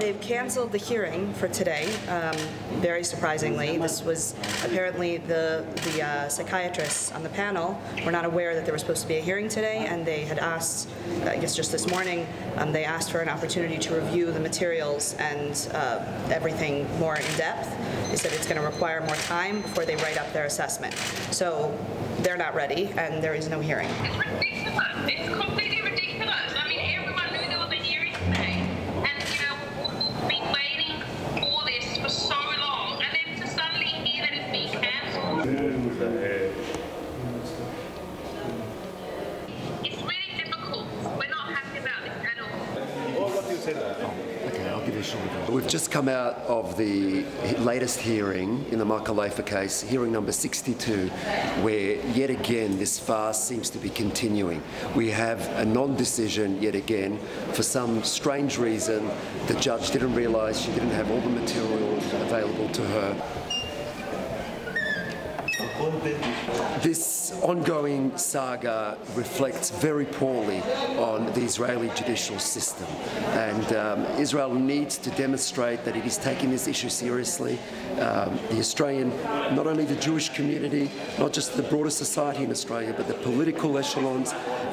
They've canceled the hearing for today, very surprisingly. This was apparently the psychiatrists on the panel were not aware that there was supposed to be a hearing today, and they had asked, I guess just this morning, they asked for an opportunity to review the materials and everything more in depth. They said it's going to require more time before they write up their assessment. So they're not ready, and there is no hearing. It's ridiculous. It's completely ridiculous. I mean, everyone knew there was a hearing today. And, you know, we've been waiting for this for so long. And then to suddenly hear that it's being cancelled. It's really difficult. We're not happy about it at all. Well, what do you say about that? Okay, I'll give you a short one. We've just come out of the latest hearing in the Michael Leifer case, hearing number 62, where yet again this farce seems to be continuing. We have a non-decision yet again. For some strange reason, the judge didn't realise she didn't have all the material available to her. This ongoing saga reflects very poorly on the Israeli judicial system, and Israel needs to demonstrate that it is taking this issue seriously. The Australian, not only the Jewish community, not just the broader society in Australia, but the political echelons,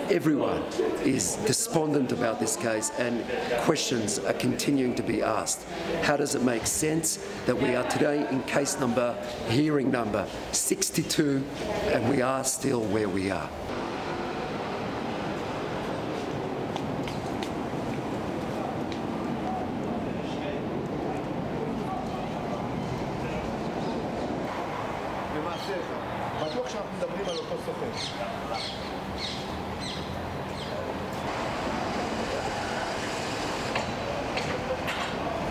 everyone is despondent about this case, and questions are continuing to be asked. How does it make sense that we are today in case number, hearing number 62, and we are still where we are?